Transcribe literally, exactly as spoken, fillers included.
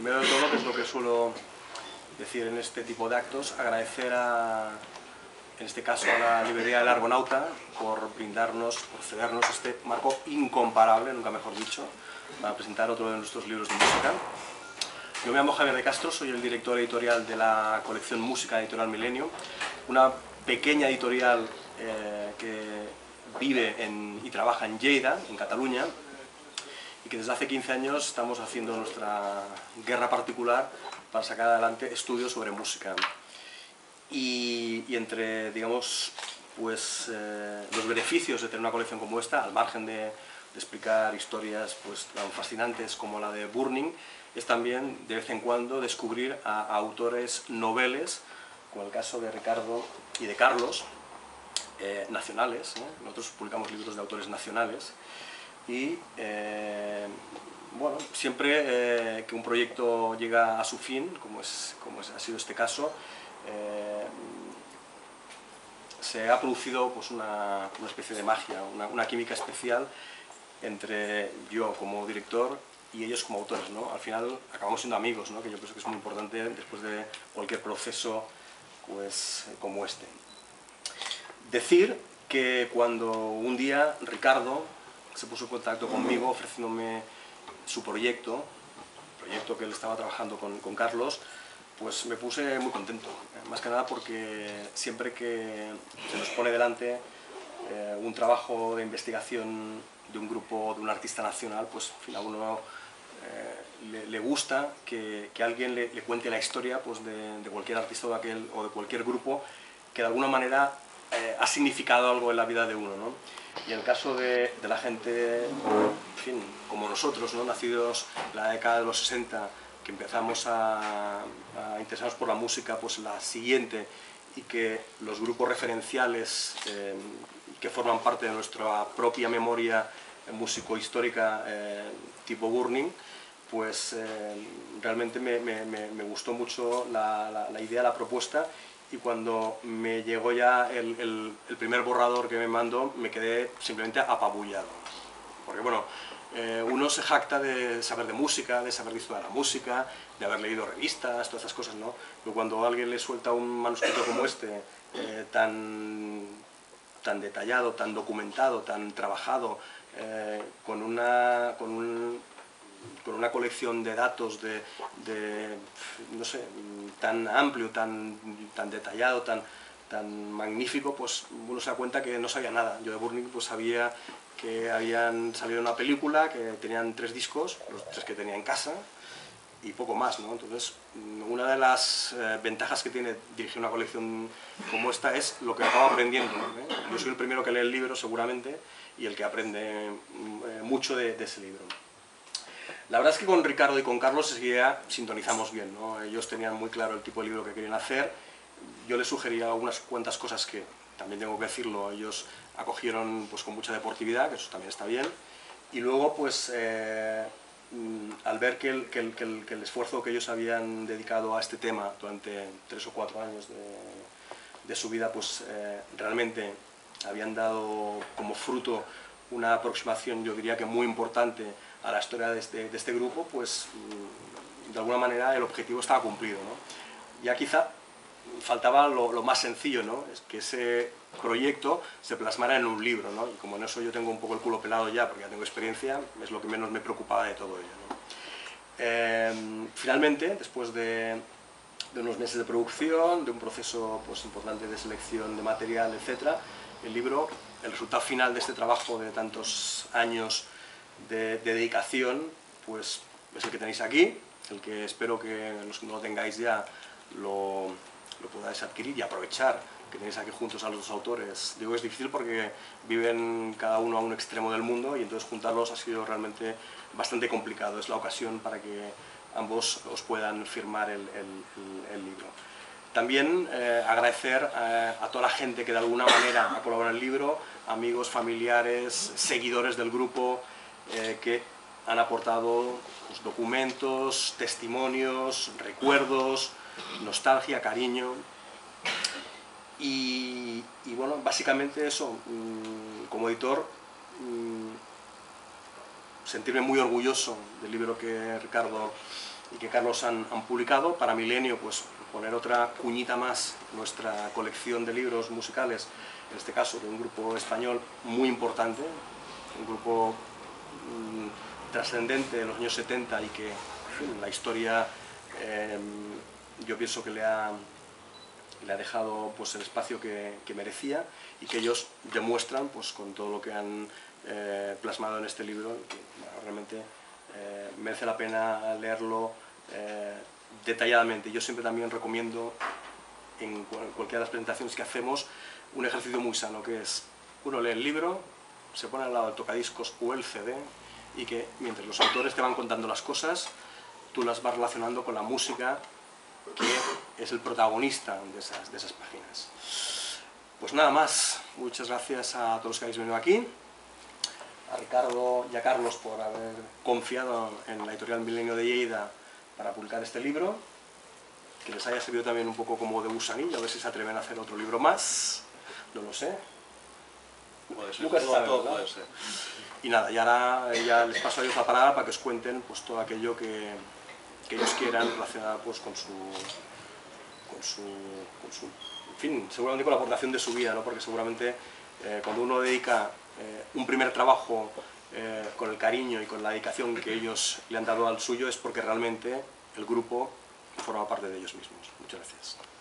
primero de todo, que es lo que suelo decir en este tipo de actos, agradecer a, en este caso a la librería El Argonauta por brindarnos, por cedernos este marco incomparable, nunca mejor dicho, para presentar otro de nuestros libros de música. Yo me llamo Javier de Castro, soy el director editorial de la colección Música Editorial Milenio, una pequeña editorial eh, que vive en, y trabaja en Lleida, en Cataluña, y que desde hace quince años estamos haciendo nuestra guerra particular para sacar adelante estudios sobre música. Y, y entre, digamos, pues, eh, los beneficios de tener una colección como esta, al margen de, de explicar historias pues, tan fascinantes como la de Burning, es también, de vez en cuando, descubrir a, a autores noveles, como el caso de Ricardo y de Carlos, eh, nacionales, ¿eh? Nosotros publicamos libros de autores nacionales, y eh, bueno, siempre eh, que un proyecto llega a su fin, como, es, como es, ha sido este caso, eh, se ha producido pues, una, una especie de magia, una, una química especial entre yo como director y ellos como autores, ¿no? Al final acabamos siendo amigos, ¿no? Que yo pienso que es muy importante después de cualquier proceso pues, como este. Decir que cuando un día Ricardo se puso en contacto conmigo ofreciéndome su proyecto, el proyecto que él estaba trabajando con, con Carlos, pues me puse muy contento, más que nada porque siempre que se nos pone delante eh, un trabajo de investigación de un grupo, de un artista nacional, pues en fin, a uno eh, le, le gusta que, que alguien le, le cuente la historia pues, de, de cualquier artista o de, aquel, o de cualquier grupo que de alguna manera eh, ha significado algo en la vida de uno, ¿no? Y en el caso de, de la gente, en fin, como nosotros, ¿no? Nacidos en la década de los sesenta, que empezamos a, a interesarnos por la música, pues la siguiente, y que los grupos referenciales eh, que forman parte de nuestra propia memoria músico-histórica eh, tipo Burning, pues eh, realmente me, me, me gustó mucho la, la, la idea, la propuesta, y cuando me llegó ya el, el, el primer borrador que me mandó, me quedé simplemente apabullado. Porque bueno, eh, uno se jacta de saber de música, de saber de historia de la música, de haber leído revistas, todas esas cosas, ¿no? Pero cuando alguien le suelta un manuscrito como este, eh, tan, tan detallado, tan documentado, tan trabajado, eh, con una... Con un, con una colección de datos de, de no sé, tan amplio, tan, tan detallado, tan, tan magnífico, pues uno se da cuenta que no sabía nada. Yo de Burning pues sabía que habían salido una película, que tenían tres discos, los tres que tenía en casa, y poco más, ¿no? Entonces, una de las eh, ventajas que tiene dirigir una colección como esta es lo que acabo aprendiendo, ¿eh? Yo soy el primero que lee el libro, seguramente, y el que aprende eh, mucho de, de ese libro. La verdad es que con Ricardo y con Carlos es que ya sintonizamos bien, ¿no? Ellos tenían muy claro el tipo de libro que querían hacer. Yo les sugería unas cuantas cosas que, también tengo que decirlo, ellos acogieron pues, con mucha deportividad, que eso también está bien. Y luego, pues, eh, al ver que el, que, el, que, el, que el esfuerzo que ellos habían dedicado a este tema durante tres o cuatro años de, de su vida, pues eh, realmente habían dado como fruto una aproximación, yo diría que muy importante, a la historia de este, de este grupo, pues de alguna manera el objetivo estaba cumplido, ¿no? Ya quizá faltaba lo, lo más sencillo, ¿no? Es que ese proyecto se plasmara en un libro, ¿no? Y como en eso yo tengo un poco el culo pelado ya, porque ya tengo experiencia, es lo que menos me preocupaba de todo ello, ¿no? Eh, finalmente, después de, de unos meses de producción, de un proceso pues, importante de selección de material, etcétera, el libro, el resultado final de este trabajo de tantos años de, de dedicación, pues es el que tenéis aquí, el que espero que los que no lo tengáis ya lo, lo podáis adquirir y aprovechar, que tenéis aquí juntos a los dos autores. Digo que es difícil porque viven cada uno a un extremo del mundo y entonces juntarlos ha sido realmente bastante complicado. Es la ocasión para que ambos os puedan firmar el, el, el libro. También eh, agradecer eh, a toda la gente que de alguna manera ha colaborado en el libro, amigos, familiares, seguidores del grupo, eh, que han aportado pues, documentos, testimonios, recuerdos, nostalgia, cariño. Y, y bueno, básicamente eso, mmm, como editor, mmm, sentirme muy orgulloso del libro que Ricardo y que Carlos han, han publicado. Para Milenio, pues poner otra cuñita más, nuestra colección de libros musicales, en este caso de un grupo español muy importante, un grupo mm, trascendente de los años setenta y que en la historia eh, yo pienso que le ha, le ha dejado pues, el espacio que, que merecía y que ellos demuestran pues, con todo lo que han eh, plasmado en este libro, que bueno, realmente eh, merece la pena leerlo eh, detalladamente. Yo siempre también recomiendo en cualquiera de las presentaciones que hacemos un ejercicio muy sano, que es uno lee el libro, se pone al lado el tocadiscos o el C D y que mientras los autores te van contando las cosas, tú las vas relacionando con la música que es el protagonista de esas, de esas páginas. Pues nada más, muchas gracias a todos los que habéis venido aquí, a Ricardo y a Carlos por haber confiado en la editorial Milenio de Lleida para publicar este libro, que les haya servido también un poco como de gusanillo, a ver si se atreven a hacer otro libro más, no lo sé. Puede ser, Lucas todo, sabe, todo puede ser. Y nada, y ahora ya les paso a ellos la palabra para que os cuenten pues, todo aquello que, que ellos quieran relacionado pues, con su, con su, con su, en fin, seguramente con la aportación de su vida, ¿no? Porque seguramente eh, cuando uno dedica eh, un primer trabajo eh, con el cariño y con la dedicación que ellos le han dado al suyo es porque realmente el grupo forma parte de ellos mismos. Muchas gracias.